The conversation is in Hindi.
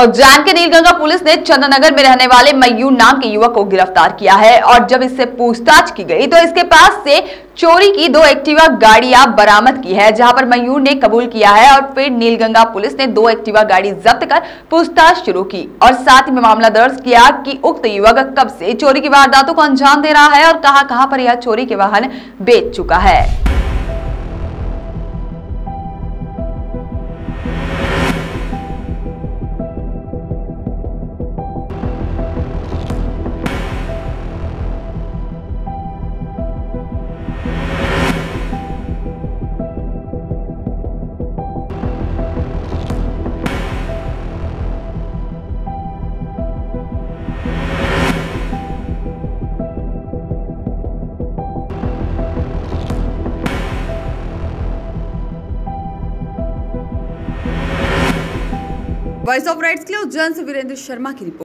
और जान के नीलगंगा पुलिस ने चंद्रनगर में रहने वाले मयूर नाम के युवक को गिरफ्तार किया है। और जब इससे पूछताछ की गई तो इसके पास से चोरी की 2 एक्टिवा गाड़ियां बरामद की है, जहां पर मयूर ने कबूल किया है। और फिर नीलगंगा पुलिस ने 2 एक्टिवा गाड़ी जब्त कर पूछताछ शुरू की और साथ ही में मामला दर्ज किया कि उक्त युवक कब से चोरी की वारदातों को अंजाम दे रहा है और कहां-कहां पर यह चोरी के वाहन बेच चुका है। वॉइस ऑफ राइट्स के लिए उज्जैन से वीरेंद्र शर्मा की रिपोर्ट।